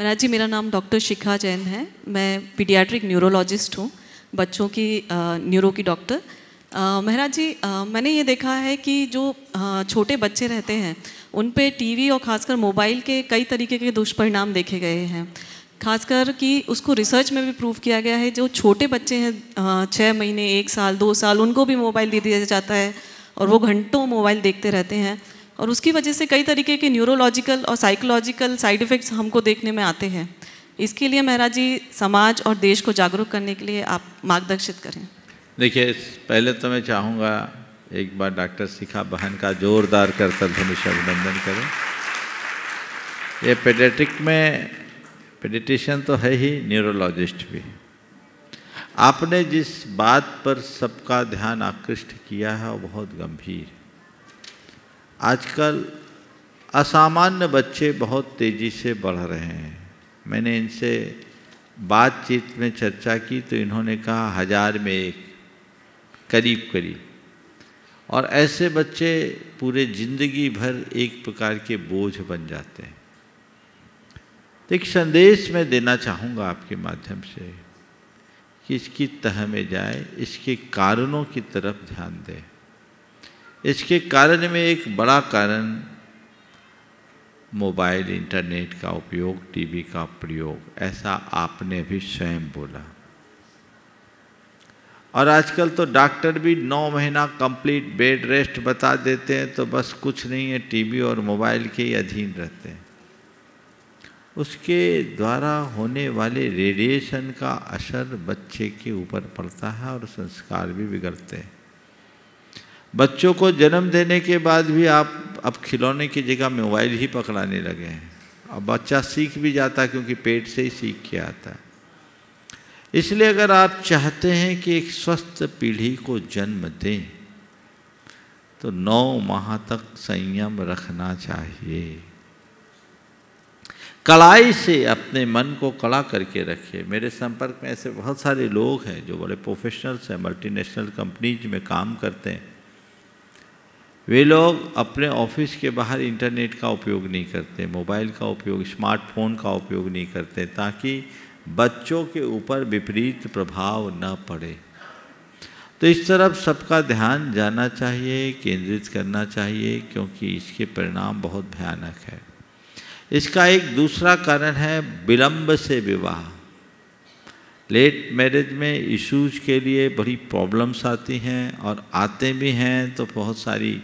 महाराज जी, मेरा नाम डॉक्टर शिखा जैन है। मैं पीडियाट्रिक न्यूरोलॉजिस्ट हूँ, बच्चों की न्यूरो की डॉक्टर। महाराज जी, मैंने ये देखा है कि जो छोटे बच्चे रहते हैं उन पे टीवी और ख़ासकर मोबाइल के कई तरीके के दुष्परिणाम देखे गए हैं। खासकर कि उसको रिसर्च में भी प्रूव किया गया है, जो छोटे बच्चे हैं 6 महीने, 1 साल, 2 साल, उनको भी मोबाइल दे दिया जाता है और वो घंटों मोबाइल देखते रहते हैं और उसकी वजह से कई तरीके के न्यूरोलॉजिकल और साइकोलॉजिकल साइड इफ़ेक्ट्स हमको देखने में आते हैं। इसके लिए महाराज जी, समाज और देश को जागरूक करने के लिए आप मार्गदर्शित करें। देखिए, पहले तो मैं चाहूँगा एक बार डॉक्टर शिखा बहन का जोरदार करतल धनुष अभिनंदन करें। ये पेडियाट्रिक में पेडियाट्रिशियन तो है ही, न्यूरोलॉजिस्ट भी। आपने जिस बात पर सबका ध्यान आकृष्ट किया है वो बहुत गंभीर है। आजकल असामान्य बच्चे बहुत तेज़ी से बढ़ रहे हैं। मैंने इनसे बातचीत में चर्चा की तो इन्होंने कहा 1000 में 1 करीब करीब, और ऐसे बच्चे पूरे ज़िंदगी भर एक प्रकार के बोझ बन जाते हैं। तो एक संदेश मैं देना चाहूँगा आपके माध्यम से कि इसकी तह में जाए, इसके कारणों की तरफ ध्यान दें। इसके कारण में एक बड़ा कारण मोबाइल, इंटरनेट का उपयोग, टीवी का प्रयोग, ऐसा आपने भी स्वयं बोला। और आजकल तो डॉक्टर भी 9 महीना कंप्लीट बेड रेस्ट बता देते हैं, तो बस कुछ नहीं है, टीवी और मोबाइल के ही अधीन रहते हैं। उसके द्वारा होने वाले रेडिएशन का असर बच्चे के ऊपर पड़ता है और संस्कार भी बिगड़ते हैं। बच्चों को जन्म देने के बाद भी आप अब खिलौने की जगह मोबाइल ही पकड़ाने लगे हैं। अब बच्चा सीख भी जाता है क्योंकि पेट से ही सीख के आता है। इसलिए अगर आप चाहते हैं कि एक स्वस्थ पीढ़ी को जन्म दें तो 9 माह तक संयम रखना चाहिए। कड़ाई से अपने मन को कड़ा करके रखिए। मेरे संपर्क में ऐसे बहुत सारे लोग हैं जो बड़े प्रोफेशनल्स हैं, मल्टीनेशनल कंपनीज में काम करते हैं। वे लोग अपने ऑफिस के बाहर इंटरनेट का उपयोग नहीं करते, मोबाइल का उपयोग, स्मार्टफोन का उपयोग नहीं करते, ताकि बच्चों के ऊपर विपरीत प्रभाव न पड़े। तो इस तरफ सबका ध्यान जाना चाहिए, केंद्रित करना चाहिए, क्योंकि इसके परिणाम बहुत भयानक है। इसका एक दूसरा कारण है विलंब से विवाह। लेट मैरिज में इश्यूज के लिए बड़ी प्रॉब्लम्स आती हैं और आते भी हैं तो बहुत सारी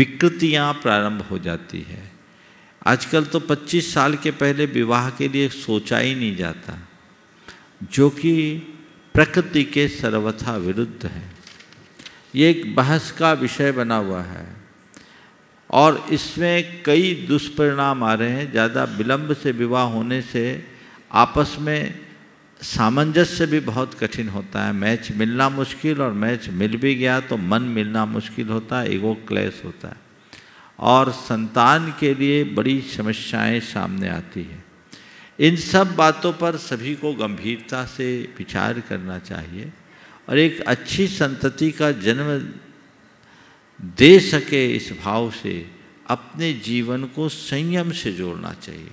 विकृतियाँ प्रारंभ हो जाती है। आजकल तो 25 साल के पहले विवाह के लिए सोचा ही नहीं जाता, जो कि प्रकृति के सर्वथा विरुद्ध है। ये एक बहस का विषय बना हुआ है और इसमें कई दुष्परिणाम आ रहे हैं। ज़्यादा विलंब से विवाह होने से आपस में सामंजस्य भी बहुत कठिन होता है, मैच मिलना मुश्किल, और मैच मिल भी गया तो मन मिलना मुश्किल होता है, ईगो क्लैश होता है और संतान के लिए बड़ी समस्याएं सामने आती हैं। इन सब बातों पर सभी को गंभीरता से विचार करना चाहिए और एक अच्छी संतति का जन्म दे सके, इस भाव से अपने जीवन को संयम से जोड़ना चाहिए।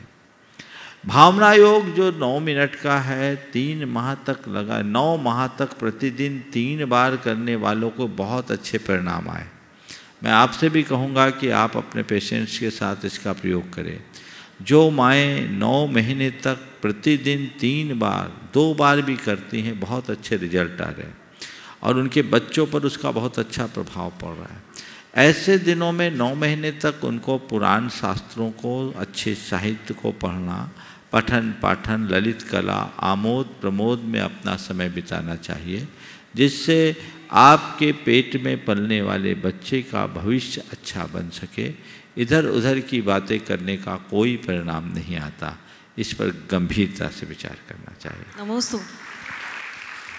भावना योग जो 9 मिनट का है, 3 माह तक लगा, 9 माह तक प्रतिदिन 3 बार करने वालों को बहुत अच्छे परिणाम आए। मैं आपसे भी कहूँगा कि आप अपने पेशेंट्स के साथ इसका प्रयोग करें। जो माएँ 9 महीने तक प्रतिदिन 3 बार, 2 बार भी करती हैं, बहुत अच्छे रिजल्ट आ रहे हैं और उनके बच्चों पर उसका बहुत अच्छा प्रभाव पड़ रहा है। ऐसे दिनों में 9 महीने तक उनको पुराण शास्त्रों को, अच्छे साहित्य को पढ़ना, पठन पाठन, ललित कला, आमोद प्रमोद में अपना समय बिताना चाहिए, जिससे आपके पेट में पलने वाले बच्चे का भविष्य अच्छा बन सके। इधर उधर की बातें करने का कोई परिणाम नहीं आता। इस पर गंभीरता से विचार करना चाहिए। नमस्ते।